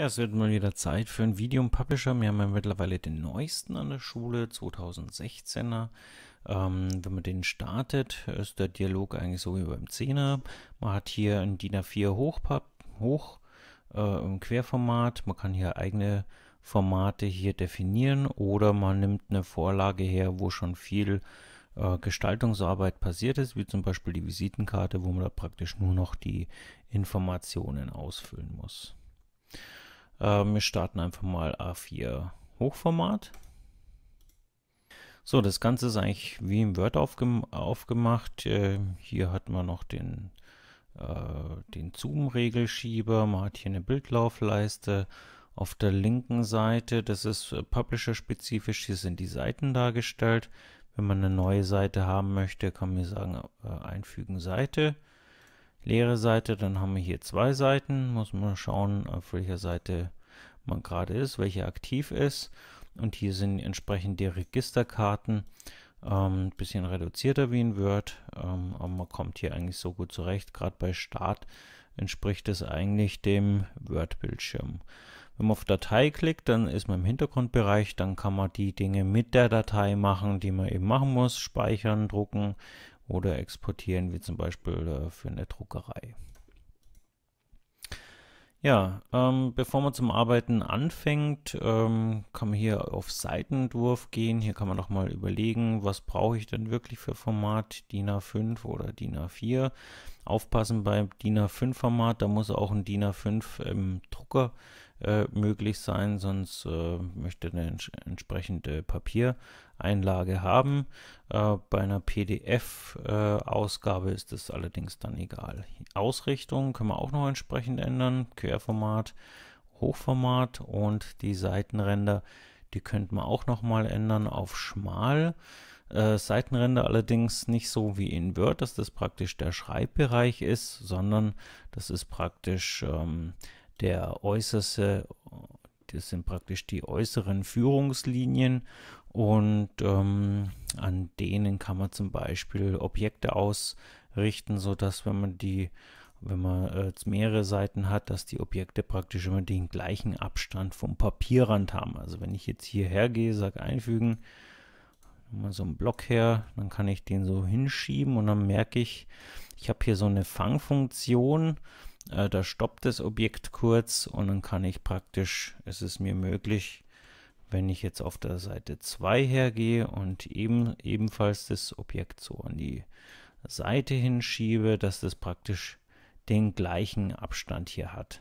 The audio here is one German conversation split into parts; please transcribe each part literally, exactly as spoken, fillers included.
Ja, es wird mal wieder Zeit für ein Video im Publisher. Wir haben ja mittlerweile den neuesten an der Schule, zweitausendsechzehner. Ähm, wenn man den startet, ist der Dialog eigentlich so wie beim Zehner. Man hat hier ein D I N A vier Hochpap hoch, äh, im Querformat. Man kann hier eigene Formate hier definieren oder man nimmt eine Vorlage her, wo schon viel äh, Gestaltungsarbeit passiert ist, wie zum Beispiel die Visitenkarte, wo man da praktisch nur noch die Informationen ausfüllen muss. Wir starten einfach mal A vier Hochformat. So, das Ganze ist eigentlich wie im Word aufgem aufgemacht. Äh, hier hat man noch den, äh, den Zoom-Regelschieber. Man hat hier eine Bildlaufleiste. Auf der linken Seite, das ist äh, Publisher-spezifisch, hier sind die Seiten dargestellt. Wenn man eine neue Seite haben möchte, kann man sagen, äh, einfügen Seite. Leere Seite, dann haben wir hier zwei Seiten, muss man schauen, auf welcher Seite man gerade ist, welche aktiv ist, und hier sind entsprechend die Registerkarten, ein ähm, bisschen reduzierter wie in Word, ähm, aber man kommt hier eigentlich so gut zurecht, gerade bei Start entspricht es eigentlich dem Word-Bildschirm. Wenn man auf Datei klickt, dann ist man im Hintergrundbereich, dann kann man die Dinge mit der Datei machen, die man eben machen muss, speichern, drucken oder exportieren, wie zum Beispiel für eine Druckerei. Ja, ähm, bevor man zum Arbeiten anfängt, ähm, kann man hier auf Seitenentwurf gehen. Hier kann man nochmal überlegen, was brauche ich denn wirklich für Format, D I N A fünf oder D I N A vier. Aufpassen beim D I N A fünf Format, da muss auch ein D I N A fünf im Drucker äh, möglich sein, sonst äh, möchte eine ents entsprechende Papiereinlage haben. Äh, bei einer P D F-Ausgabe äh, ist das allerdings dann egal. Ausrichtung können wir auch noch entsprechend ändern, Querformat, Hochformat, und die Seitenränder, die könnten wir auch nochmal ändern auf schmal. Äh, Seitenränder allerdings nicht so wie in Word, dass das praktisch der Schreibbereich ist, sondern das ist praktisch ähm, der äußerste, das sind praktisch die äußeren Führungslinien, und ähm, an denen kann man zum Beispiel Objekte ausrichten, sodass wenn man die wenn man jetzt mehrere Seiten hat, dass die Objekte praktisch immer den gleichen Abstand vom Papierrand haben. Also wenn ich jetzt hierher gehe, sage einfügen, mal so einen Block her, dann kann ich den so hinschieben und dann merke ich, ich habe hier so eine Fangfunktion, äh, da stoppt das Objekt kurz und dann kann ich praktisch, es ist mir möglich, wenn ich jetzt auf der Seite zwei hergehe und eben ebenfalls das Objekt so an die Seite hinschiebe, dass das praktisch den gleichen Abstand hier hat.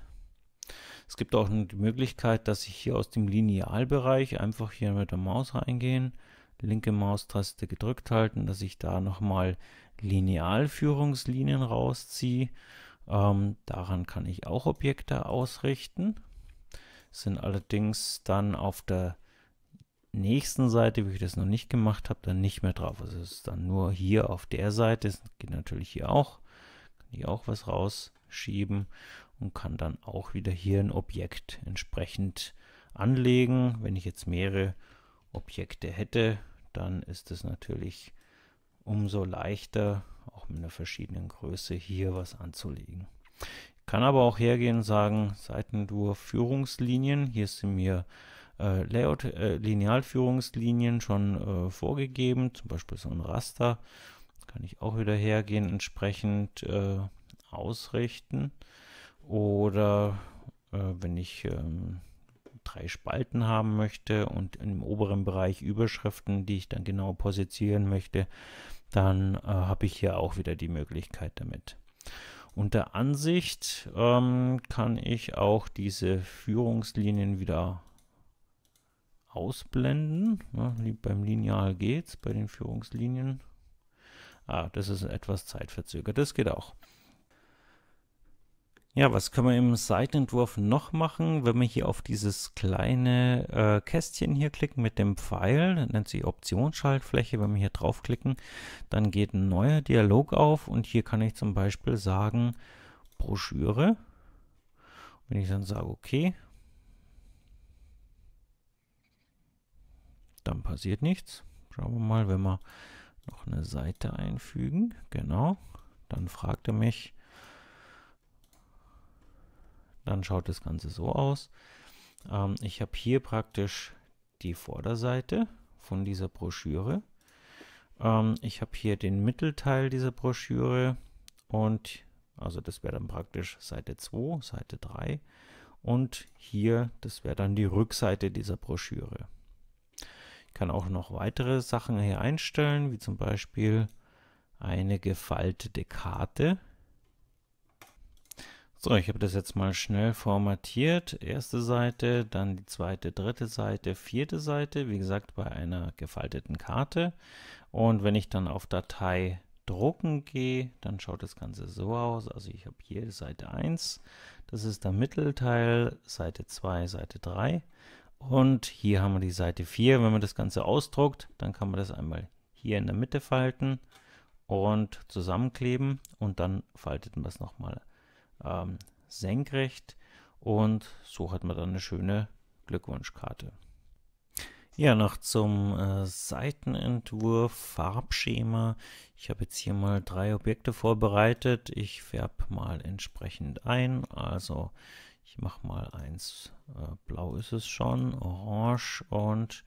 Es gibt auch die Möglichkeit, dass ich hier aus dem Linealbereich einfach hier mit der Maus reingehen, linke Maustaste gedrückt halten, dass ich da nochmal Linealführungslinien rausziehe. Ähm, daran kann ich auch Objekte ausrichten. Sind allerdings dann auf der nächsten Seite, wie ich das noch nicht gemacht habe, dann nicht mehr drauf. Also es ist dann nur hier auf der Seite. Es geht natürlich hier auch. Hier auch was rausschieben und kann dann auch wieder hier ein Objekt entsprechend anlegen. Wenn ich jetzt mehrere Objekte hätte, dann ist es natürlich umso leichter, auch mit einer verschiedenen Größe hier was anzulegen. Ich kann aber auch hergehen und sagen, Seitenentwurf, Führungslinien, hier sind mir äh, Layout, äh, Linealführungslinien schon äh, vorgegeben, zum Beispiel so ein Raster. Kann ich auch wieder hergehen, entsprechend äh, ausrichten. Oder äh, wenn ich ähm, drei Spalten haben möchte und im oberen Bereich Überschriften, die ich dann genau positionieren möchte, dann äh, habe ich hier auch wieder die Möglichkeit damit. Unter Ansicht ähm, kann ich auch diese Führungslinien wieder ausblenden. Ja, beim Lineal geht's, bei den Führungslinien. Ah, das ist etwas zeitverzögert, das geht auch. Ja, was können wir im Seitenentwurf noch machen? Wenn wir hier auf dieses kleine äh, Kästchen hier klicken mit dem Pfeil, das nennt sich Optionsschaltfläche, wenn wir hier draufklicken, dann geht ein neuer Dialog auf und hier kann ich zum Beispiel sagen, Broschüre. Und wenn ich dann sage, okay, dann passiert nichts. Schauen wir mal, wenn wir noch eine Seite einfügen, genau, dann fragt er mich, Dann schaut das Ganze so aus. Ähm, ich habe hier praktisch die Vorderseite von dieser Broschüre. Ähm, ich habe hier den Mittelteil dieser Broschüre und also das wäre dann praktisch Seite zwei, Seite drei und hier, das wäre dann die Rückseite dieser Broschüre. Ich kann auch noch weitere Sachen hier einstellen, wie zum Beispiel eine gefaltete Karte. So, ich habe das jetzt mal schnell formatiert. Erste Seite, dann die zweite, dritte Seite, vierte Seite, wie gesagt bei einer gefalteten Karte. Und wenn ich dann auf Datei drucken gehe, dann schaut das Ganze so aus. Also ich habe hier Seite eins, das ist der Mittelteil, Seite zwei, Seite drei und hier haben wir die Seite vier. Wenn man das Ganze ausdruckt, dann kann man das einmal hier in der Mitte falten und zusammenkleben und dann faltet man es nochmal ähm, senkrecht und so hat man dann eine schöne Glückwunschkarte. Ja, noch zum äh, Seitenentwurf, Farbschema. Ich habe jetzt hier mal drei Objekte vorbereitet. Ich färbe mal entsprechend ein. Also ich mache mal eins, äh, blau ist es schon, orange und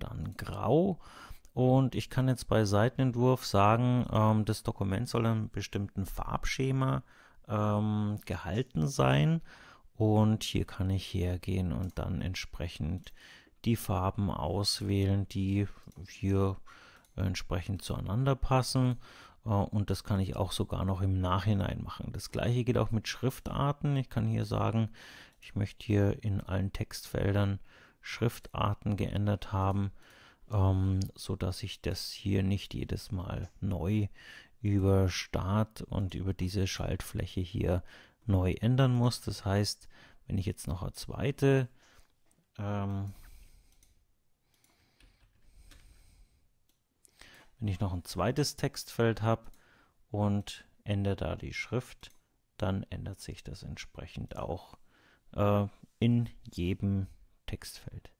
dann grau. Und ich kann jetzt bei Seitenentwurf sagen, ähm, das Dokument soll in einem bestimmten Farbschema ähm, gehalten sein. Und hier kann ich hergehen und dann entsprechend die Farben auswählen, die hier entsprechend zueinander passen, und das kann ich auch sogar noch im Nachhinein machen. Das gleiche geht auch mit Schriftarten. Ich kann hier sagen, ich möchte hier in allen Textfeldern Schriftarten geändert haben, so dass ich das hier nicht jedes Mal neu über Start und über diese Schaltfläche hier neu ändern muss. Das heißt, wenn ich jetzt noch eine zweite ähm, Wenn ich noch ein zweites Textfeld habe und ändere da die Schrift, dann ändert sich das entsprechend auch äh, in jedem Textfeld.